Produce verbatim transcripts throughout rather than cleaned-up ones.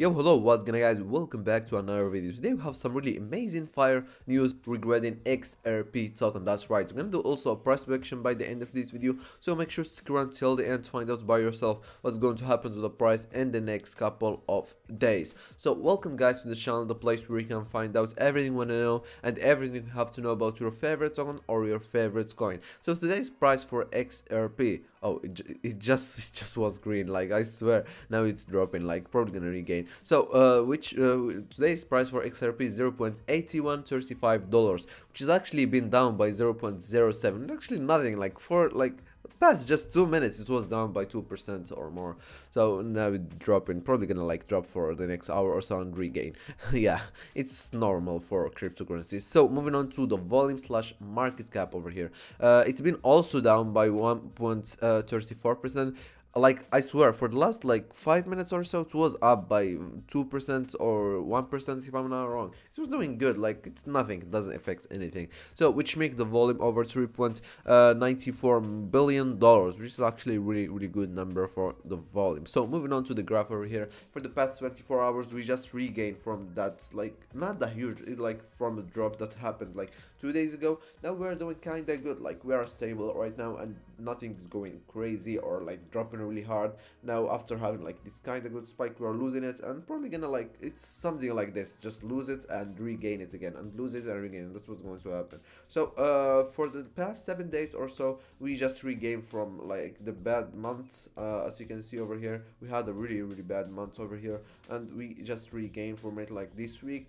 Yo, hello, what's going on, guys? Welcome back to another video. Today we have some really amazing fire news regarding X R P token. That's right, I'm going to do also a price prediction by the end of this video, so make sure to stick around till the end to find out by yourself what's going to happen to the price in the next couple of days. So welcome, guys, to the channel, the place where you can find out everything you want to know and everything you have to know about your favorite token or your favorite coin. So today's price for X R P, oh, it, it just it just was green, like I swear. Now it's dropping, like probably going to regain. So uh, which uh, today's price for X R P is zero point eight one three five dollars, which has actually been down by zero point zero seven. Actually nothing, like for like past just two minutes it was down by two percent or more. So now it's dropping, probably gonna like drop for the next hour or so and regain. Yeah, it's normal for cryptocurrencies. So moving on to the volume slash market cap over here, uh, it's been also down by one point three four percent. Like I swear, for the last like five minutes or so, it was up by two percent or one percent if I'm not wrong. It was doing good, like it's nothing, it doesn't affect anything. So which make the volume over three point ninety four billion dollars, which is actually really really good number for the volume. So moving on to the graph over here, for the past twenty four hours, we just regained from that, like not that huge, like from the drop that happened like two days ago. Now we're doing kinda good, like we are stable right now and nothing is going crazy or like dropping really hard. Now after having like this kind of good spike, we are losing it and probably gonna like, it's something like this, just lose it and regain it again and lose it and regain it. That's what's going to happen. So uh for the past seven days or so, we just regained from like the bad month. Uh as you can see over here, we had a really really bad month over here and we just regained from it like this week.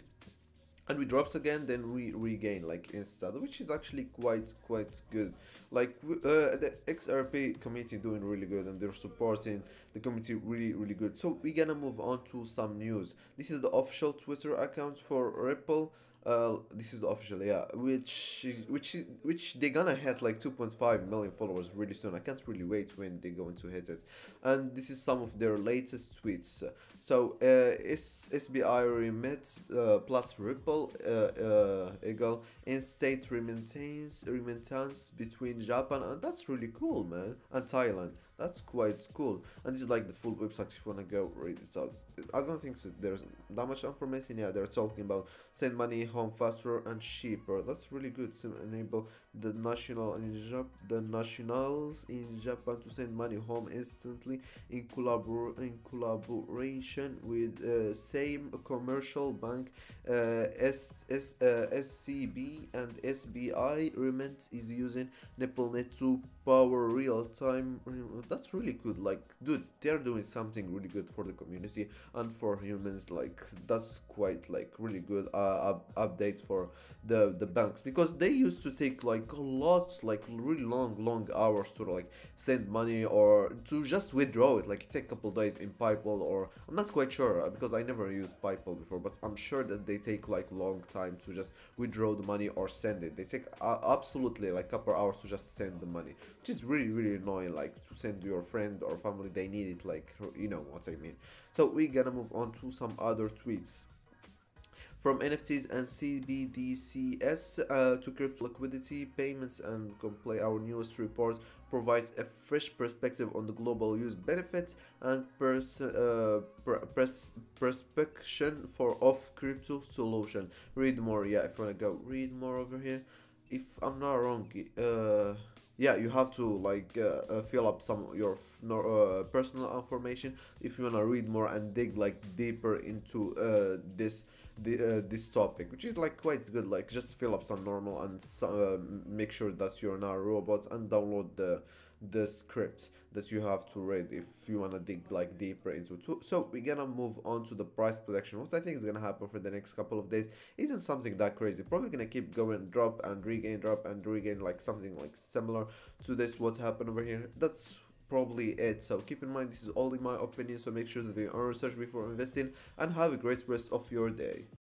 And we drops again, then we regain like instead, which is actually quite quite good. Like uh, the X R P community doing really good and they're supporting the community really really good. So we're gonna move on to some news. This is the official Twitter account for Ripple. Uh, this is the official, yeah, which is which is which they're gonna hit like two point five million followers really soon. I can't really wait when they're going to hit it. And this is some of their latest tweets. So uh, it's S B I Remit uh, plus Ripple uh, uh, equal in state remittance remittance between Japan, and that's really cool, man, and Thailand. That's quite cool. And this is like the full website if you wanna go read it out. I don't think so. There's that much information. Yeah, they're talking about send money home faster and cheaper. That's really good to enable the national in Jap the nationals in Japan to send money home instantly in collabor in collaboration with uh, same commercial bank. uh, S S uh, S C B and S B I Remit is using NippleNet to power real time. That's really good. Like, dude, they're doing something really good for the community and for humans. Like, that's quite like really good uh, up update for the the banks, because they used to take like a lot, like really long long hours to like send money or to just withdraw it. Like, it take a couple days in PayPal, or I'm not quite sure because I never used PayPal before, but I'm sure that they take like long time to just withdraw the money or send it. They take uh, absolutely like a couple hours to just send the money, which is really really annoying. Like, to send to your friend or family, they need it, like, you know what I mean. So we're gonna move on to some other tweets. From N F Ts and C B D Cs uh, to crypto liquidity, payments and comply, our newest report provides a fresh perspective on the global use benefits and pers uh, pers perspection for off crypto solution. Read more, yeah, if you wanna go read more over here. If I'm not wrong, uh, yeah, you have to like uh, uh, fill up some of your uh, personal information if you wanna read more and dig like deeper into uh, this. The, uh, this topic, which is like quite good. Like, just fill up some normal and uh, make sure that you're not a robot, and download the the scripts that you have to read if you want to dig like deeper into it. So we're gonna move on to the price prediction. What I think is gonna happen for the next couple of days isn't something that crazy. Probably gonna keep going, drop and regain, drop and regain, like something like similar to this what happened over here. That's probably it. So keep in mind, this is all in my opinion, so make sure that you do your research before investing, and have a great rest of your day.